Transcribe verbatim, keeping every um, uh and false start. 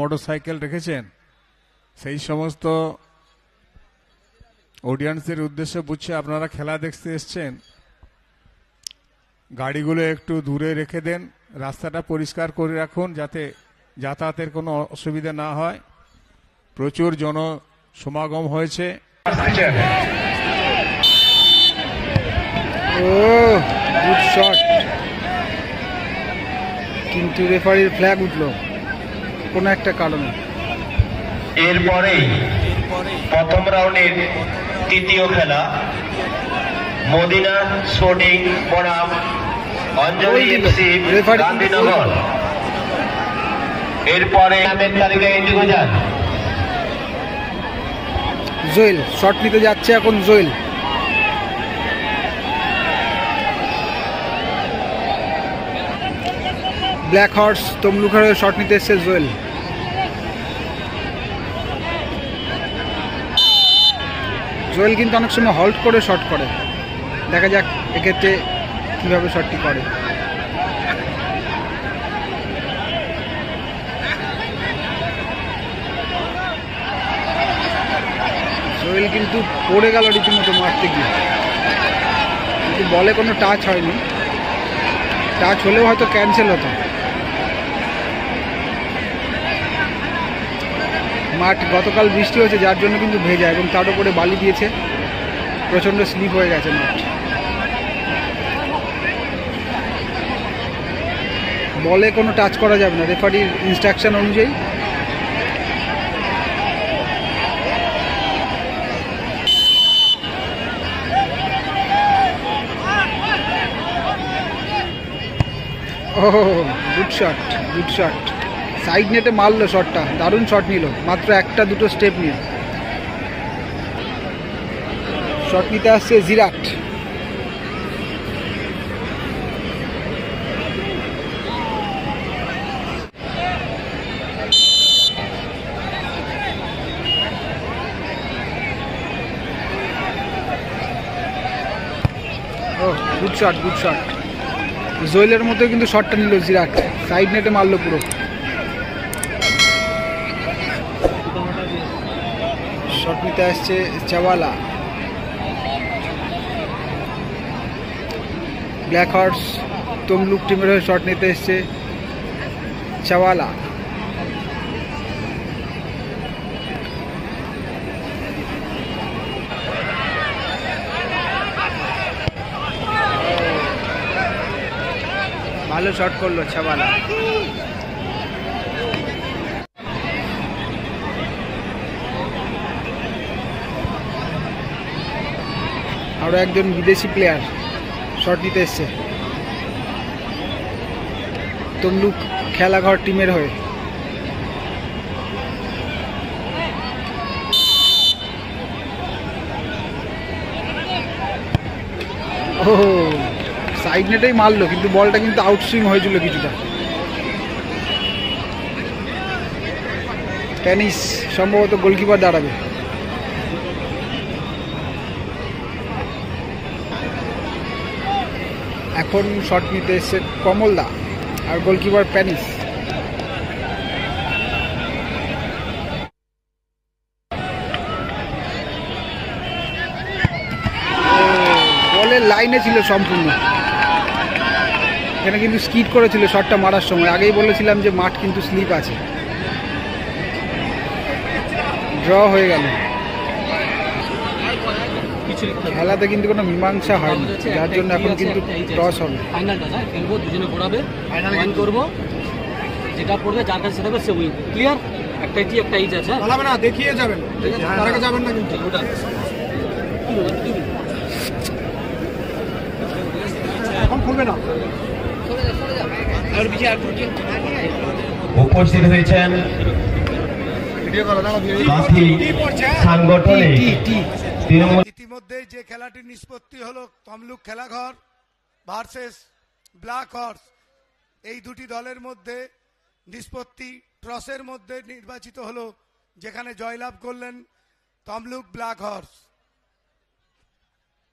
Motorcycle রেখেছেন সেই সমস্ত অডিয়েন্সের উদ্দেশ্যে বুঝছে আপনারা খেলা দেখতে এসেছেন গাড়িগুলো একটু দূরে রেখে দেন রাস্তাটা পরিষ্কার করে রাখুন যাতে যাতায়াতের কোনো অসুবিধা না হয় প্রচুর জন সমাগম হয়েছে গুড শট কিন্তু রেফারির ফ্ল্যাগ উঠলো কোন একটা কারণে এরপরে প্রথম রাউন্ডের তৃতীয় খেলা মদিনা স্পোর্টিং বনাম অঞ্জলি এফসি গান্ধীনগর এরপরে আমের তালিকা এন্ট্রি গোজান জোয়েল শট নিতে যাচ্ছে এখন জোয়েল ব্ল্যাক হর্স তমলুকের শট নিতে এসেছে জোয়েল জোয়েল কিন্তু অনেক সময় হল্ট করে শট করে দেখা যাক এক্ষেত্রে কিভাবে শটটি করে জোয়েল কিন্তু পড়ে গেল রীতিমতো মারতে গিয়ে কিন্তু বলে কোনো টাচ হয়নি টাচ হলেও হয়তো ক্যান্সেল হতো মাঠ গতকাল বৃষ্টি হয়েছে যার জন্য কিন্তু ভেজা এবং তার উপরে বালি দিয়েছে প্রচন্ড স্লিপ হয়ে গেছে মাঠ বলে কোনো টাচ করা যাবে না রেফারির ইনস্ট্রাকশন অনুযায়ী oh good shot good shot side नेटे मारलो शॉटटा दारुण शॉट निल मात्र एकटा दुटो स्टेप निल शॉट निते आसछे जिराट oh good shot good shot জোয়েলের মতো কিন্তু শটটা নিল জিরাট সাইড নেটে মারলো পুরো শট নিতে আসছে চাওয়ালা ব্ল্যাক হর্স তমলুক টিমের হয়ে শট নিতে আসছে চাওয়ালা ভালো শট করলো চাওয়ালা আর একজন বিদেশি প্লেয়ার শট নিতে এসেছে তমলুক খেলাঘর টিমের হয়ে ওহ সাইড নেটেই মারলো কিন্তু বলটা কিন্তু আউটসুইং হয়েছিল কিছুটা টেনিস সম্ভবত গোলকিপার দাঁড়াবে এখন শট নিতে এসছে কমলদা আর গোলকিপার প্যানিস বলের লাইনে ছিল সম্পূর্ণ এখানে কিন্তু স্কিড করেছিল শটটা মারার সময় আগেই বলেছিলাম যে মাঠ কিন্তু স্লিপ আছে ড্র হয়ে গেল খেলাতে কিন্তু কোনো মীমাংসা হয়নি যার জন্য এখন কিন্তু টস হবে ফাইনালটা না খেলবো দুজনে ঘোরাবে ফাইনাল ওয়ান করব যেটা পড়বে যার কাছে সেটা সে উইন ক্লিয়ার একটাই টি একটাই ইজ আছে ভালো না দেখিয়ে যাবেন তার আগে যাবেন না কিন্তু ওটা এখন খুলবে না উপস্থিত হয়েছেন ইতিমধ্যে যে খেলাটি নিষ্পত্তি হলো Tamluk Khelaghar versus Black Horse এই দুটি দলের মধ্যে নিষ্পত্তি ট্রসের মধ্যে নির্বাচিত হলো যেখানে জয়লাভ করলেন তমলুক ব্ল্যাক হর্স।